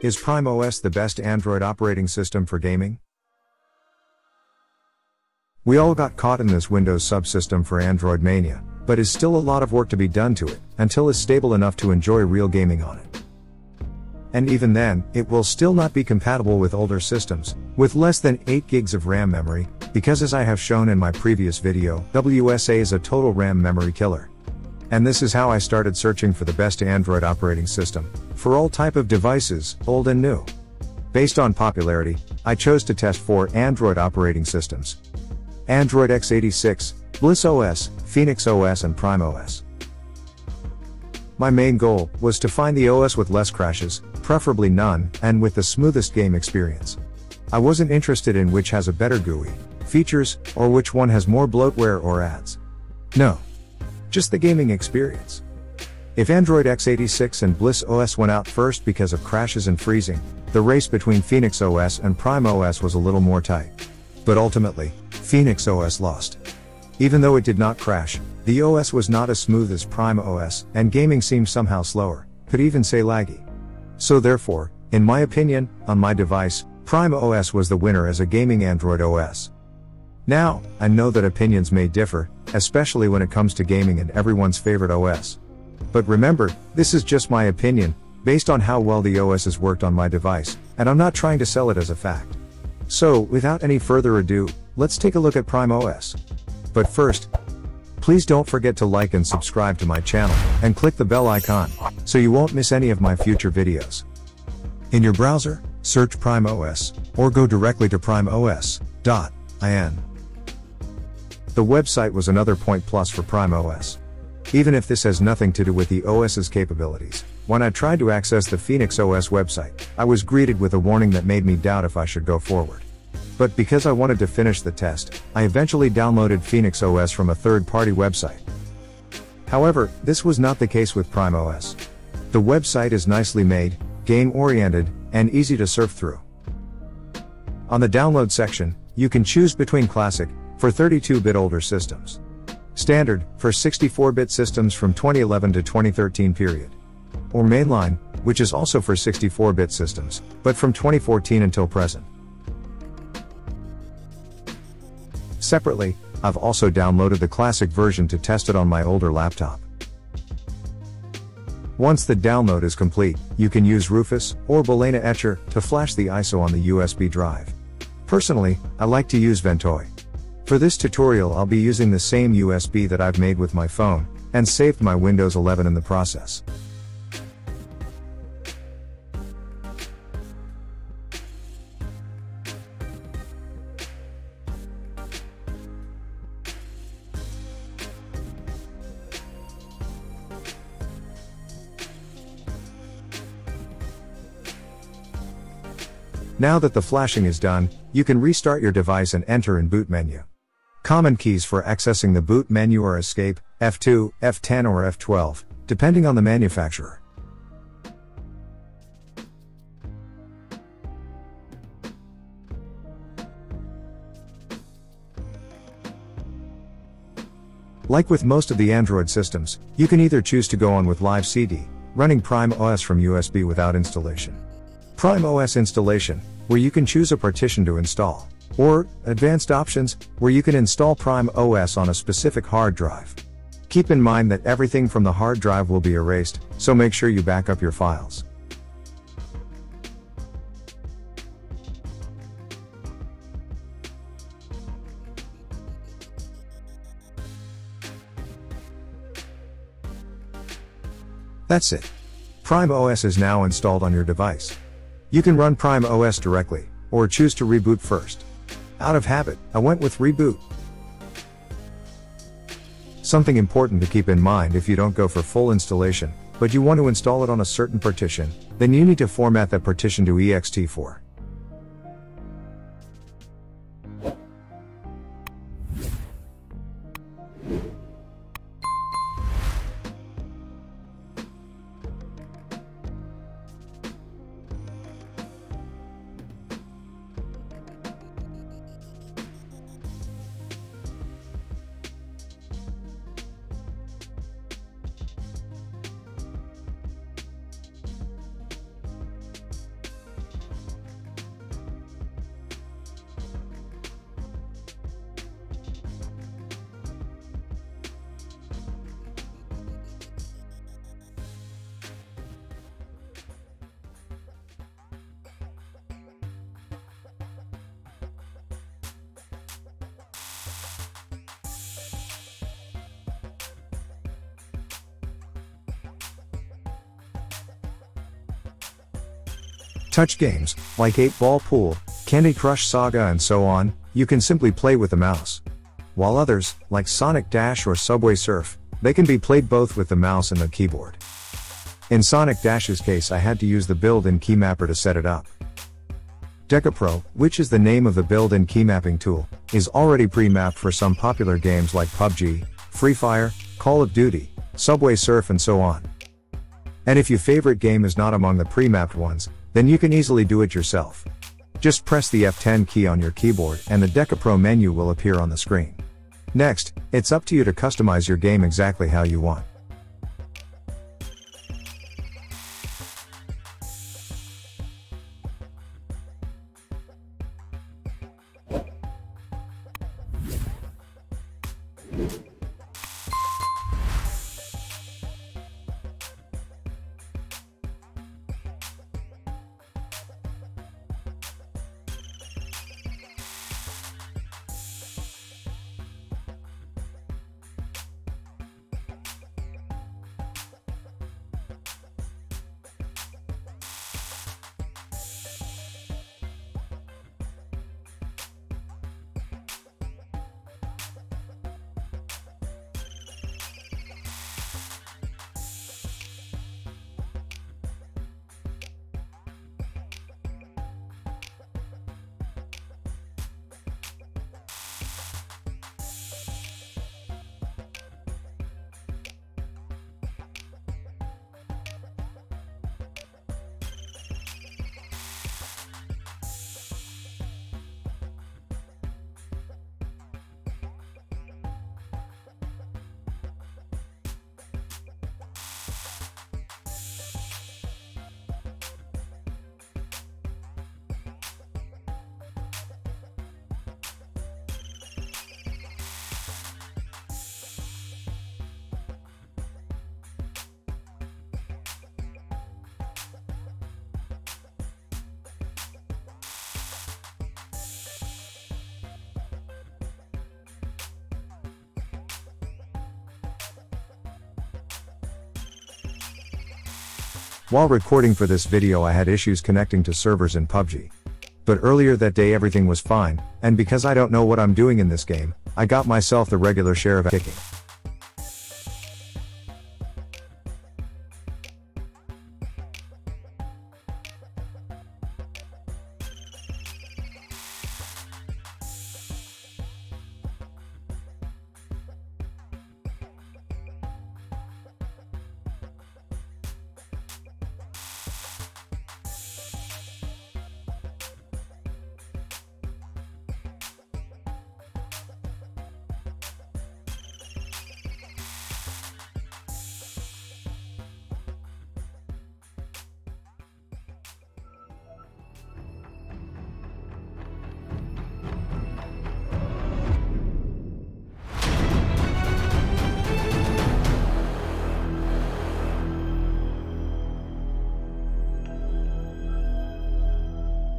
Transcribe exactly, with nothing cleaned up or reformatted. Is Prime O S the best Android operating system for gaming? We all got caught in this Windows subsystem for Android mania, but is still a lot of work to be done to it, until it's stable enough to enjoy real gaming on it. And even then, it will still not be compatible with older systems, with less than eight gigs of RAM memory, because as I have shown in my previous video, W S A is a total RAM memory killer. And this is how I started searching for the best Android operating system, for all type of devices, old and new. Based on popularity, I chose to test four Android operating systems: Android x eighty-six, Bliss O S, Phoenix O S and Prime O S. My main goal was to find the O S with less crashes, preferably none, and with the smoothest game experience. I wasn't interested in which has a better G U I, features, or which one has more bloatware or ads. No. Just the gaming experience. If Android x eighty-six and Bliss O S went out first because of crashes and freezing, the race between Phoenix O S and Prime O S was a little more tight. But ultimately, Phoenix O S lost. Even though it did not crash, the O S was not as smooth as Prime O S, and gaming seemed somehow slower, could even say laggy. So therefore, in my opinion, on my device, Prime O S was the winner as a gaming Android O S. Now, I know that opinions may differ, especially when it comes to gaming and everyone's favorite O S. But remember, this is just my opinion, based on how well the O S has worked on my device, and I'm not trying to sell it as a fact. So, without any further ado, let's take a look at Prime O S. But first, please don't forget to like and subscribe to my channel, and click the bell icon, so you won't miss any of my future videos. In your browser, search Prime O S, or go directly to prime O S dot I N. The website was another point plus for Prime O S. Even if this has nothing to do with the O S's capabilities, when I tried to access the Phoenix O S website, I was greeted with a warning that made me doubt if I should go forward. But because I wanted to finish the test, I eventually downloaded Phoenix O S from a third-party website. However, this was not the case with Prime O S. The website is nicely made, game-oriented, and easy to surf through. On the download section, you can choose between Classic, for thirty-two bit older systems. Standard, for sixty-four bit systems from twenty eleven to twenty thirteen period. Or Mainline, which is also for sixty-four bit systems, but from twenty fourteen until present. Separately, I've also downloaded the Classic version to test it on my older laptop. Once the download is complete, you can use Rufus, or Balena Etcher, to flash the I S O on the U S B drive. Personally, I like to use Ventoy. For this tutorial I'll be using the same U S B that I've made with my phone, and saved my Windows eleven in the process. Now that the flashing is done, you can restart your device and enter in boot menu. Common keys for accessing the boot menu are Escape, F two, F ten or F twelve, depending on the manufacturer. Like with most of the Android systems, you can either choose to go on with Live C D, running Prime O S from U S B without installation. Prime O S installation, where you can choose a partition to install. Or, advanced options, where you can install Prime O S on a specific hard drive. Keep in mind that everything from the hard drive will be erased, so make sure you back up your files. That's it. Prime O S is now installed on your device. You can run Prime O S directly, or choose to reboot first. Out of habit, I went with reboot. Something important to keep in mind: if you don't go for full installation, but you want to install it on a certain partition, then you need to format that partition to E X T four. Touch games, like eight ball Pool, Candy Crush Saga and so on, you can simply play with the mouse. While others, like Sonic Dash or Subway Surf, they can be played both with the mouse and the keyboard. In Sonic Dash's case, I had to use the built-in keymapper to set it up. DecaPro, which is the name of the built-in keymapping tool, is already pre-mapped for some popular games like P U B G, Free Fire, Call of Duty, Subway Surf and so on. And if your favorite game is not among the pre-mapped ones, then you can easily do it yourself. Just press the F ten key on your keyboard and the DecaPro menu will appear on the screen. Next, it's up to you to customize your game exactly how you want. While recording for this video, I had issues connecting to servers in P U B G. But earlier that day everything was fine, and because I don't know what I'm doing in this game, I got myself the regular share of kicking.